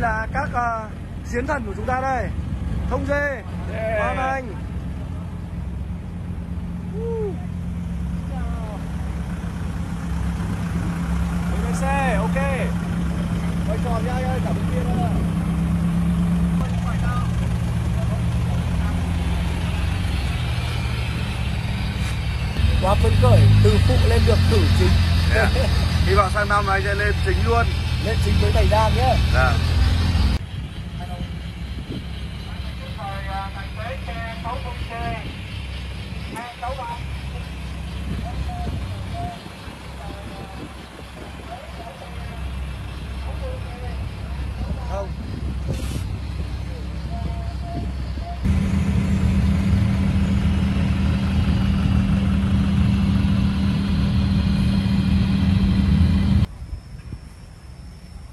đây là các chiến thần của chúng ta đây. Thông Dê, Hoàng Anh. VOC, ok. Quay tròn nha anh ơi, cả bên kia nữa. Quá phấn khởi, từ phụ lên được tử chính. Yeah. Hy vọng sang năm này sẽ lên chính luôn. Lên chính với thầy Giang nhé. Yeah.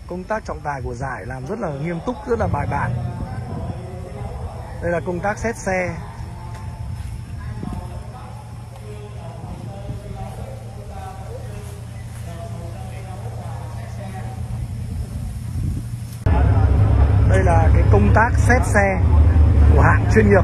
Công tác trọng tài của giải làm rất là nghiêm túc, rất là bài bản. Đây là công tác xét xe. Đây là cái công tác xét xe của hạng chuyên nghiệp.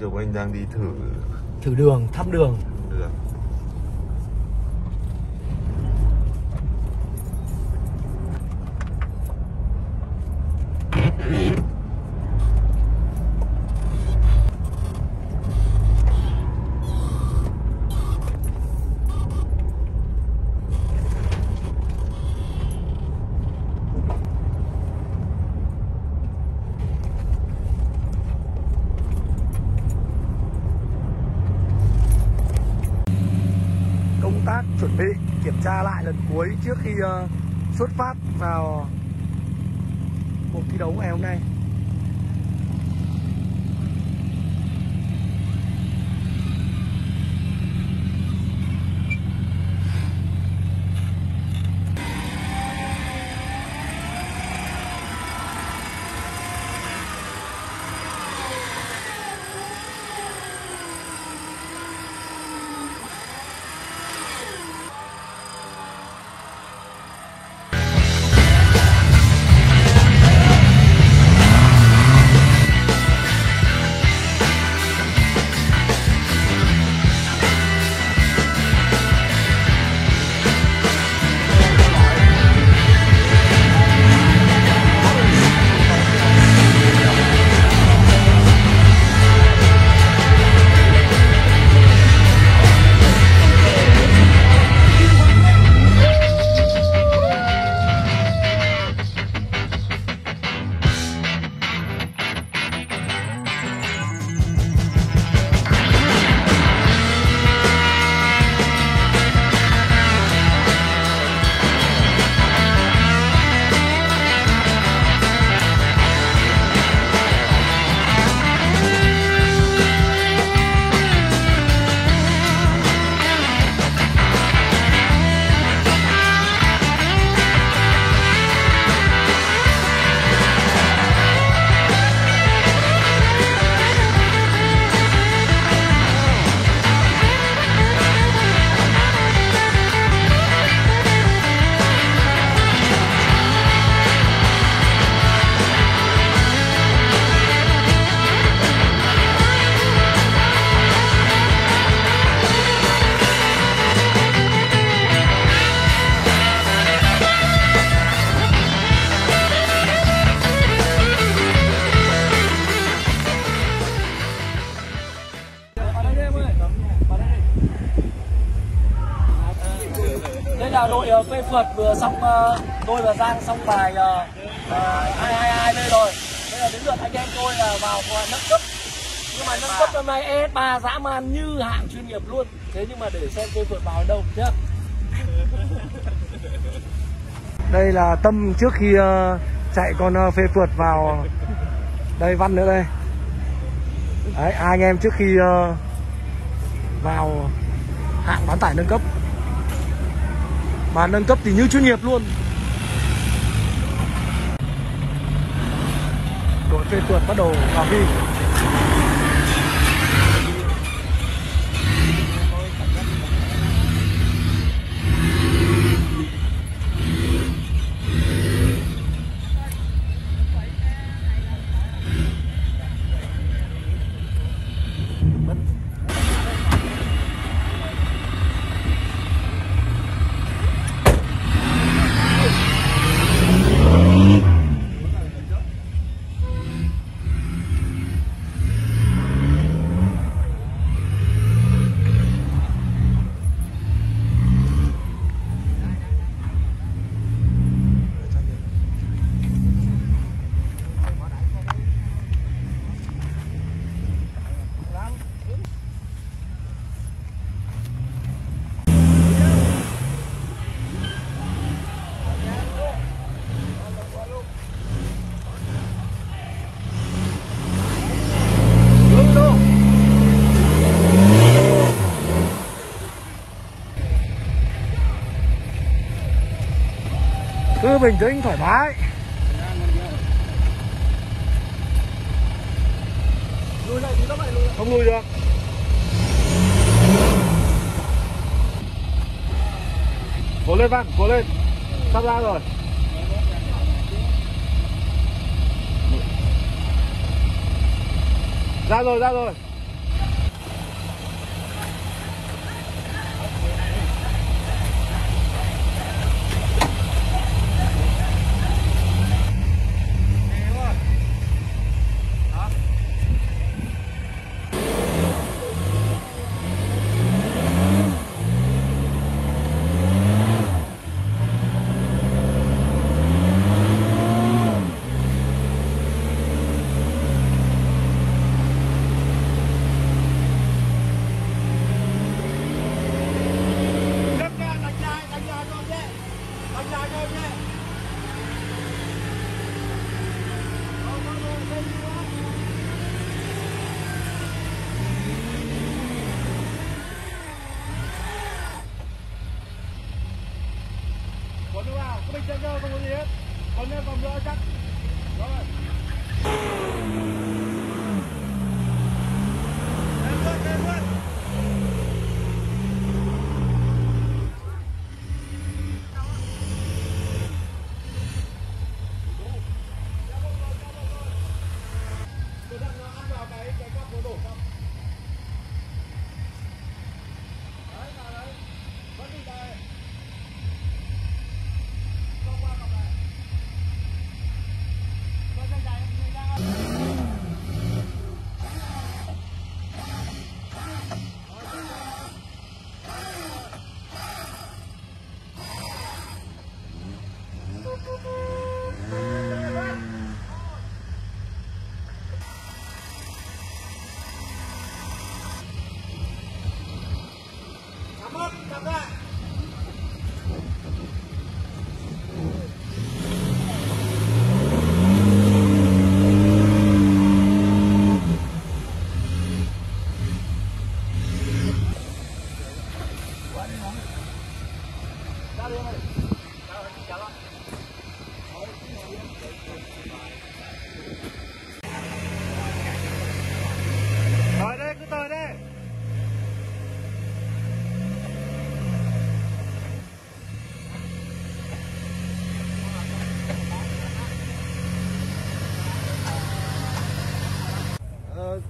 Dũng Anh đang đi thử đường, thăm đường. Được. Chuẩn bị kiểm tra lại lần cuối trước khi xuất phát vào cuộc thi đấu ngày hôm nay. là đội Phê Phượt vừa xong, tôi và Giang xong bài 222 đây rồi. Bây giờ đến lượt anh em tôi là vào ngoài nâng cấp. Nhưng mà nâng cấp hôm nay E3 dã man như hạng chuyên nghiệp luôn. Thế nhưng mà để xem Phê Phượt vào đâu nhá. Đây là Tâm trước khi chạy con Phê Phượt vào. Đây Văn nữa đây. Đấy, hai anh em trước khi vào hạng bán tải nâng cấp. Mà nâng cấp thì như chuyên nghiệp luôn. Đội Phê Phượt bắt đầu vào ghi. Cứ bình tĩnh thoải mái. Lùi lại thì nó lại lùi lại. Không lùi được. Cố lên Văn, cố lên. Sắp ra rồi. Ra rồi, ra rồi.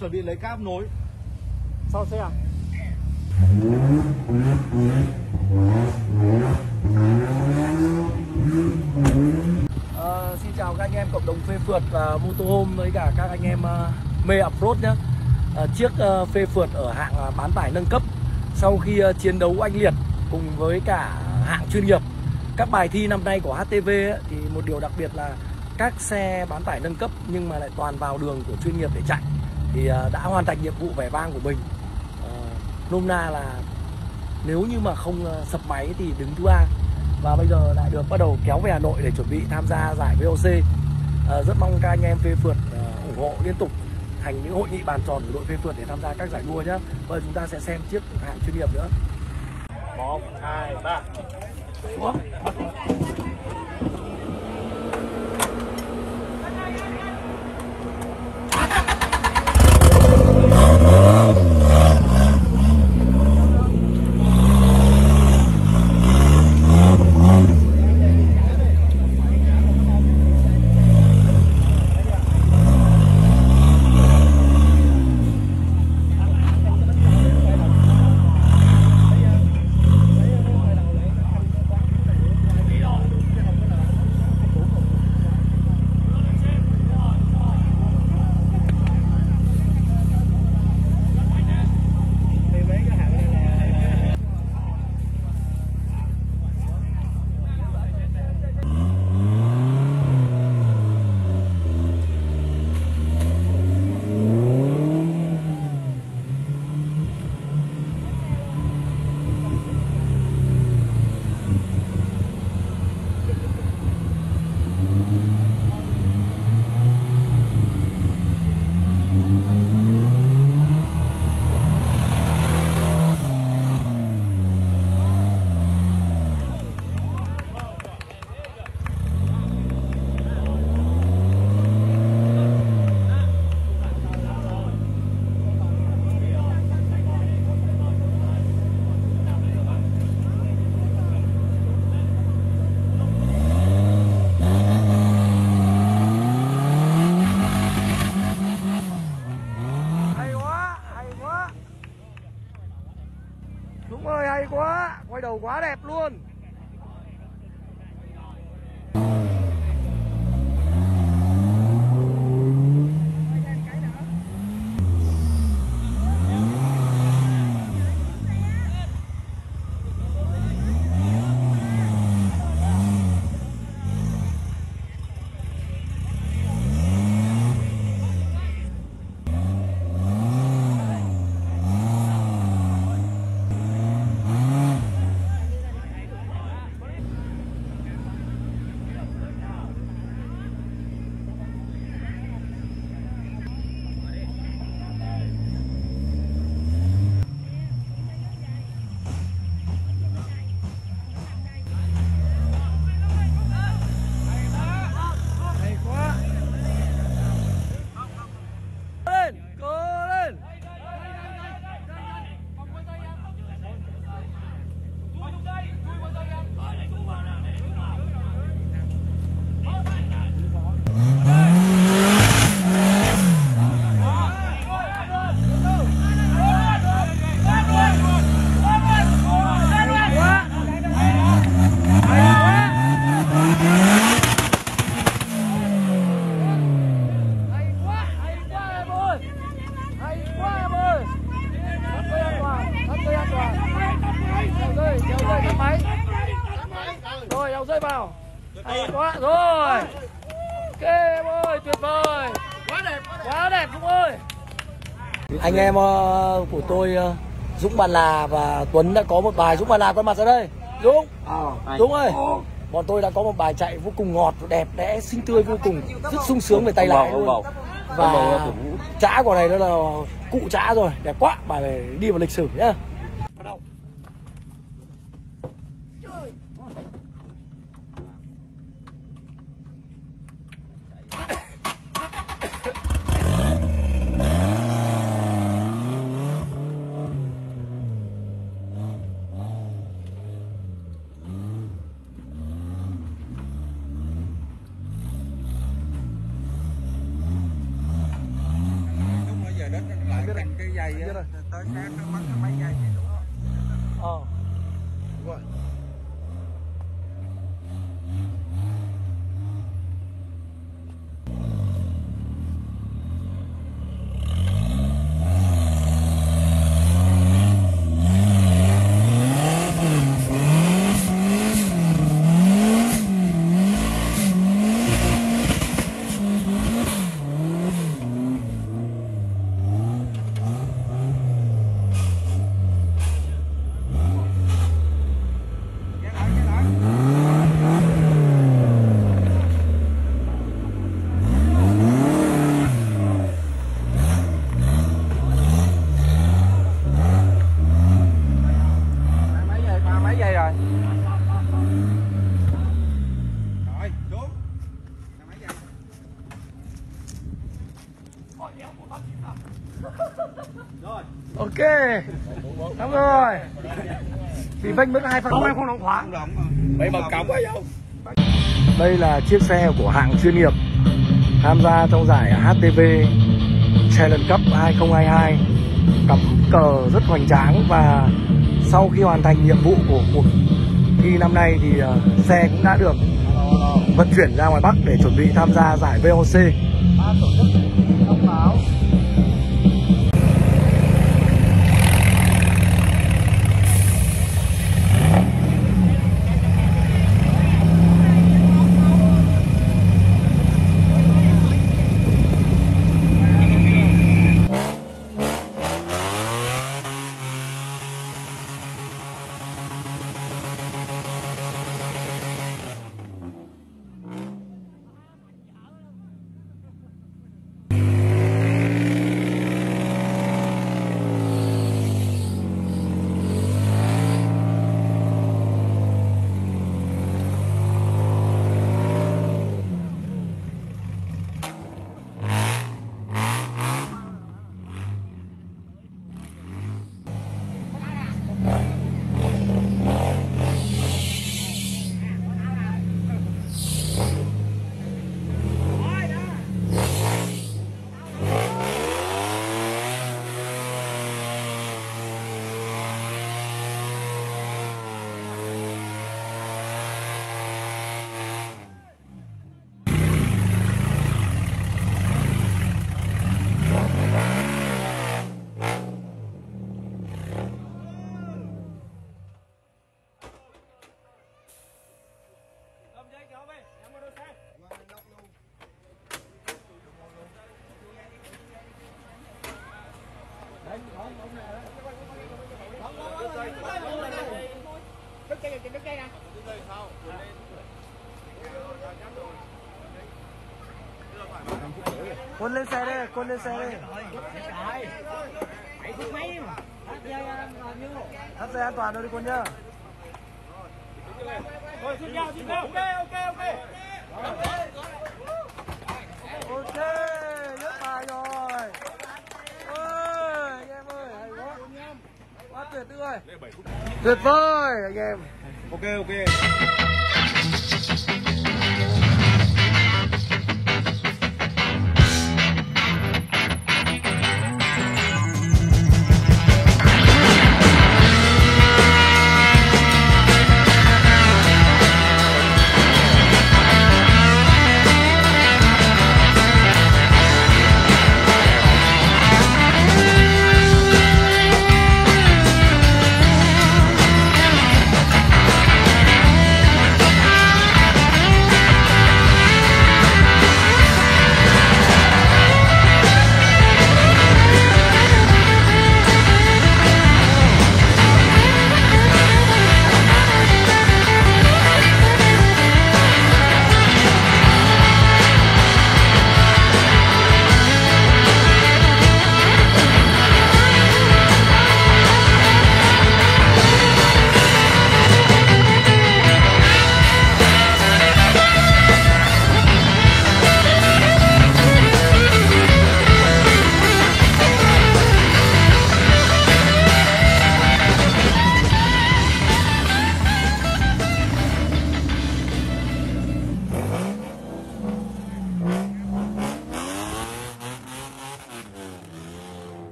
Chuẩn bị lấy cáp nối sau xe à? Xin chào các anh em cộng đồng Phê Phượt và Motorhome với cả các anh em mê off-road nhé. Chiếc Phê Phượt ở hạng bán tải nâng cấp sau khi chiến đấu oanh liệt cùng với cả hạng chuyên nghiệp. Các bài thi năm nay của HTV ấy, thì một điều đặc biệt là các xe bán tải nâng cấp nhưng mà lại toàn vào đường của chuyên nghiệp để chạy, thì đã hoàn thành nhiệm vụ vẻ vang của mình. Nôm na là nếu như mà không sập máy thì đứng thứ 3, và bây giờ lại được bắt đầu kéo về Hà Nội để chuẩn bị tham gia giải VOC. Rất mong các anh em Phê Phượt ủng hộ liên tục thành những hội nghị bàn tròn của đội Phê Phượt để tham gia các giải đua nhé. Bây giờ chúng ta sẽ xem chiếc hạng chuyên nghiệp nữa. 1, 2, 3. Ủa? Dũng ơi, hay quá, quay đầu quá đẹp luôn. Rồi, ông rơi vào. Hay quá, rồi. Ok em ơi, tuyệt vời. Quá đẹp Dũng ơi. Anh em của tôi Dũng Bàn Là và Tuấn đã có một bài. Dũng Bàn Là quay mặt ra đây. Dũng, Dũng ơi. Bọn tôi đã có một bài chạy vô cùng ngọt, đẹp đẽ, xinh tươi vô cùng. Rất sung sướng về tay lái luôn. Và chã của này đó là cụ chã rồi. Đẹp quá, bài này đi vào lịch sử nhá. Ok. Xong rồi. Thì vênh mất hai phần em không đóng khóa. Mấy bằng cắm quá không? Đây là chiếc xe của hãng chuyên nghiệp tham gia trong giải HTV Challenge Cup 2022, cắm cờ rất hoành tráng. Và sau khi hoàn thành nhiệm vụ của cuộc thi năm nay thì xe cũng đã được vận chuyển ra ngoài Bắc để chuẩn bị tham gia giải VOC. Con lên xe đi, con lên xe đi. Thắt xe an toàn thôi đi con nhá. Ok. Ok, rất bài rồi. Ôi, anh em ơi, hay quá. Quá tuyệt vời. Tuyệt vời anh em. Ok.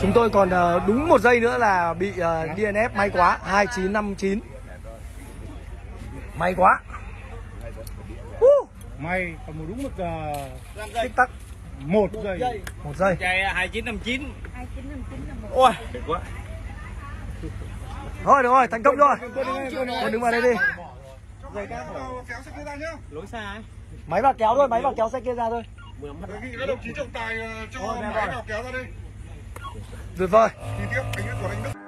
Chúng tôi còn đúng 1 giây nữa là bị DNF. May quá, 2959. May quá. May còn một đúng được 5 giây. Tích tắc 1 giây. 1 giây. 2959. Ôi, đẹp quá. Thôi được rồi, thành công rồi. Con đứng vào đây đi. Lối xa ấy. Máy vào kéo thôi, máy vào kéo xe kia ra thôi. Các đồng chí trọng tài cho máy vào kéo ra đi. Tuyệt vời.